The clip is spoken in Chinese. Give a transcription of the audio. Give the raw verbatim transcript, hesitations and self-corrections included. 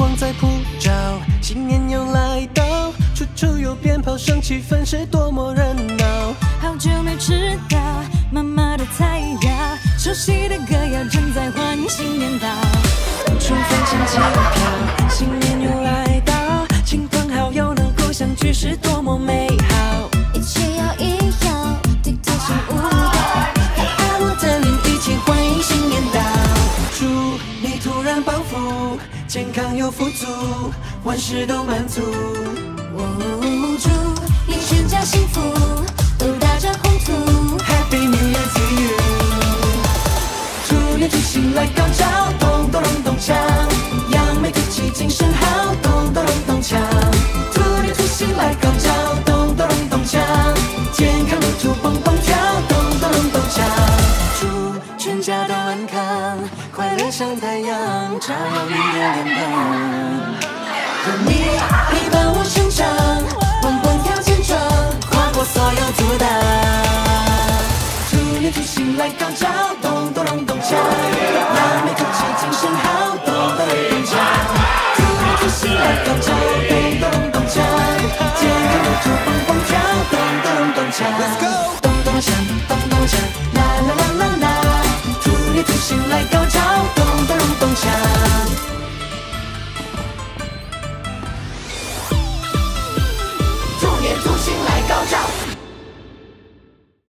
光在普照，新年又来到，处处有鞭炮声，气氛是多么热闹。好久没吃到妈妈的菜肴，熟悉的歌谣正在欢迎新年到。春风轻轻飘，新年又来到，亲朋好友能够相聚是多么美好。一起摇一摇，踢踏新舞蹈，和爱我的人一起欢迎新年到。祝你突然暴富，健康又富足，万事都满足。哦，祝你全家幸福，都大展宏图。Happy New Year to you。兔年举起来高招，咚咚隆咚锵，扬眉吐气精神好，咚咚隆咚锵。兔年举起来高招，咚咚隆咚锵，健康如兔蹦蹦跳，咚咚隆咚锵。祝全家都安康，快乐像太阳，照耀你的脸庞。